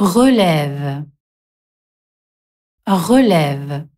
Relève. Relève.